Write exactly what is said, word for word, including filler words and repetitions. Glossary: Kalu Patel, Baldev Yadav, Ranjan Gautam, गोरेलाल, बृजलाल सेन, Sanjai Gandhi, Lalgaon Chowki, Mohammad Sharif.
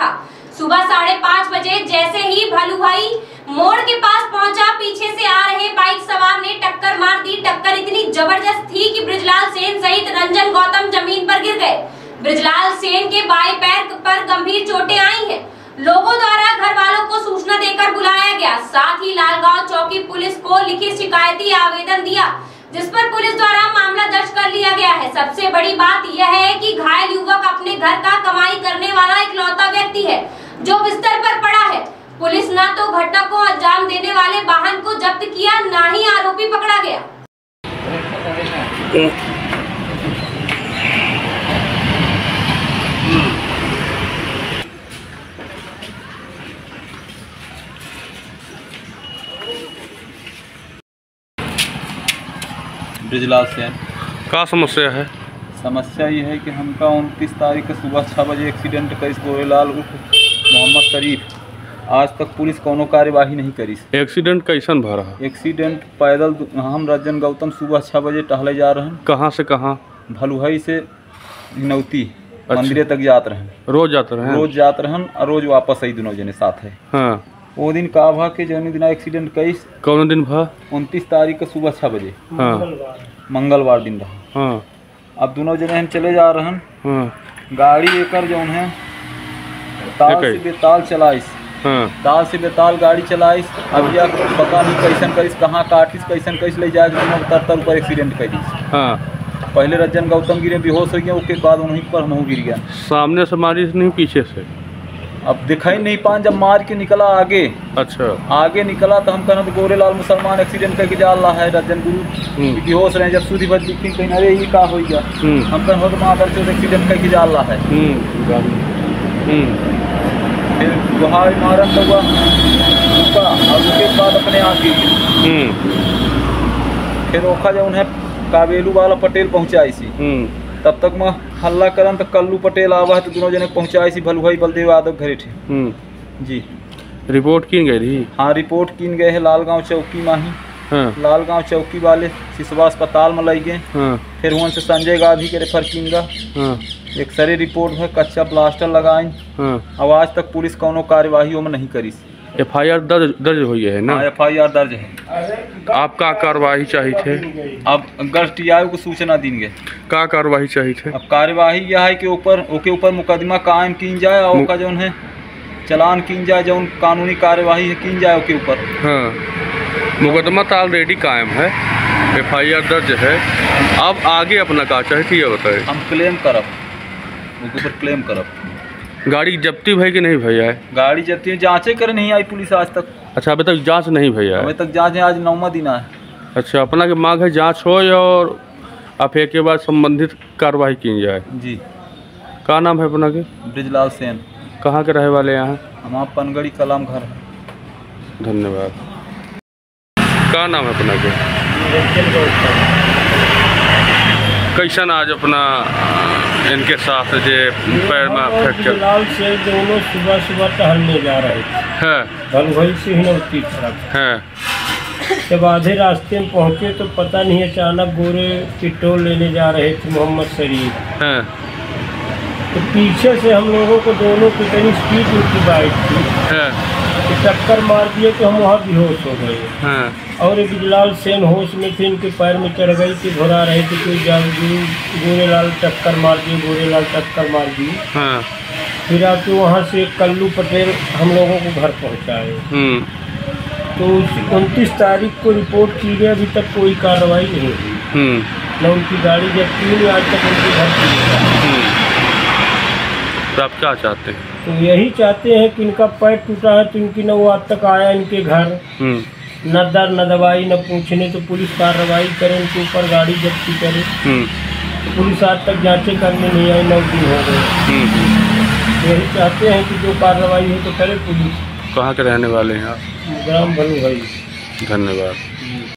था। सुबह साढ़े पाँच बजे जैसे ही भलुहाई मोड़ के पास पहुंचा, पीछे से आ रहे बाइक सवार ने टक्कर मार दी। टक्कर इतनी जबरदस्त थी कि बृजलाल सेन सहित रंजन गौतम जमीन पर गिर गए। बृजलाल सेन के बाएं पैर पर गंभीर चोटें आई हैं। लोगों द्वारा घर वालों को सूचना देकर बुलाया गया, साथ ही लालगांव चौकी पुलिस को लिखित शिकायती आवेदन दिया, जिस पर पुलिस द्वारा मामला दर्ज कर लिया गया है। सबसे बड़ी बात यह है कि घायल युवक अपने घर का कमाई करने वाला इकलौता व्यक्ति है जो बिस्तर पर पड़ा है। पुलिस न तो घटना को अंजाम देने वाले वाहन को जब्त किया, न ही आरोपी पकड़ा गया। बृजलाल सेन क्या समस्या है? समस्या ये है कि हमका उनतीस तारीख को सुबह छः बजे एक्सीडेंट करीस गोरेलाल उर्फ मोहम्मद शरीफ। आज तक पुलिस कोनो कार्यवाही नहीं करीस। एक्सीडेंट कैसन भा रहा? एक्सीडेंट पैदल हम रंजन गौतम सुबह छः बजे टहले जा रहे हैं। कहाँ से कहाँ? भलुहाई से हिनौती मंदिर तक जाते रहें। रोज जाते रहें? रोज जाते रहें और रोज वापस आई, दोनों जने साथ है। हाँ, वो दिन का भा के जौन दिन एक्सीडेंट कईस? कौन दिन भा? उनतीस तारीख का सुबह छः बजे। हाँ, मंगलवार दिन रहा। हाँ, अब दोनों जने हम चले जा रहे हैं। हाँ, गाड़ी लेकर जौन है ताल से बेताल चलाइस। हाँ, ताल से बेताल गाड़ी चलाइस। अब यह पता नहीं कैसन करीस, कहाँ काटिस, कैसन कईस ले जाए, तर तर ऊपर एक्सीडेंट कर दीस। हाँ, पहले रंजन गौतम गिरे, बेहोश हो गया, उसके बाद उन्हीं पर हम गिर गया। सामने से मारिस नहीं पीछे से? अब दिखाई नहीं पान, जब मार के निकला आगे। अच्छा, आगे निकला तो हम कहना तो गोरेलाल मुसलमान एक्सीडेंट करके जा रहा है। रंजन गुरु बेहोश रहे, जब सूदी भर दिखी कहीं अरे ये का हो गया, हम कहना तो माँ से एक्सीडेंट करके जा रहा है। फिर वहाँ मारा तो हुआ, और उसके बाद अपने आप ही फिर ओखा जब उन्हें काबेलू वाला पटेल पहुँचा इसी, तब तक मैं हल्ला करन तो कल्लू पटेल आवा है तो दोनों जने पहुँचाए सी भलुहाई बलदेव यादव घरे थे। जी, रिपोर्ट किन गए रही? हाँ, रिपोर्ट किन गए है लालगांव चौकी में ही। हाँ, लालगांव चौकी वाले सिसवा अस्पताल में लग गए। हाँ, फिर वहाँ से संजय गांधी के रेफर किन गा। हाँ, एक्सरे रिपोर्ट है, कच्चा प्लास्टर लगाए। हाँ, अब आज तक पुलिस कोनो कार्यवाही में नहीं करी। एफ आई आर दर्ज दर्ज हुई है ना? एफ आई आर दर्ज है। आपका कार्रवाई चाहिए थे? अब अगर टी आई को सूचना देंगे का कार्रवाई चाहिए थे? अब कार्यवाही यह है कि ऊपर ओके ऊपर मुकदमा कायम किन जाए और उनका जौन है चलान किन जाए, जौन कानूनी कार्यवाही है किन जाए ओके ऊपर। हाँ, मुकदमा तो ऑलरेडी कायम है, एफ आई आर दर्ज है। अब आगे अपना का चाहिए ये बताए? हम क्लेम करब, उनके ऊपर क्लेम करब। गाड़ी जब्ती भाई कि नहीं भैया? गाड़ी जब्ती जाँचे करे नहीं आई पुलिस आज तक। अच्छा, अभी तक जांच नहीं भैया? अभी तक जांच है, आज नौवा दिन है। अच्छा, अपना के मांग है जांच हो और आप एक के बाद संबंधित कार्रवाई की जाए। जी, क्या नाम है अपना के? बृजलाल सेन। कहाँ के रहे वाले यहाँ? हम आप पनगड़ी कलाम घर। धन्यवाद। क्या नाम है अपना के? कैसन आज अपना इनके साथ जे पैर में फ्रैक्चर? से दोनों सुबह सुबह टहलने जा रहे थे। हाँ, भलुहाई से हिनौती तरफ। हाँ, जब आधे रास्ते में पहुँचे तो पता नहीं अचानक गोरे पेट्रोल लेने जा रहे थे मोहम्मद शरीफ। हाँ, तो पीछे से हम लोगों को दोनों कितनी स्पीड उनकी बाइक थी। हाँ, तो टक्कर मार दिए तो हम वहाँ बेहोश हो गए। हाँ, और बृजलाल सेन होश में थे, इनके पैर में चढ़ गई थी, घुरा रहे थे कोई जादू, गोरेलाल टक्कर मार दिए, गोरेलाल टक्कर मार दी। हाँ, फिर आके वहाँ से कल्लू पटेल हम लोगों को घर पहुँचाए। तो उनतीस तारीख को रिपोर्ट की गई, अभी तक कोई कार्रवाई नहीं हुई, न उनकी गाड़ी जब तीन आज तक उनके घर पहुँचा। आप क्या चाहते हैं? तो यही चाहते हैं कि इनका पैर टूटा है तो इनकी न वो आज तक आया इनके घर, न दर न दवाई, न पूछने, तो पुलिस कार्रवाई करे, उनके ऊपर गाड़ी जब्ती करे। पुलिस आज तक जांचें करने नहीं आई, नौ दिन हो गए। यही चाहते हैं कि जो कार्रवाई हो तो करे पुलिस। कहाँ के रहने वाले हैं आप? ग्राम भलुहाई। धन्यवाद।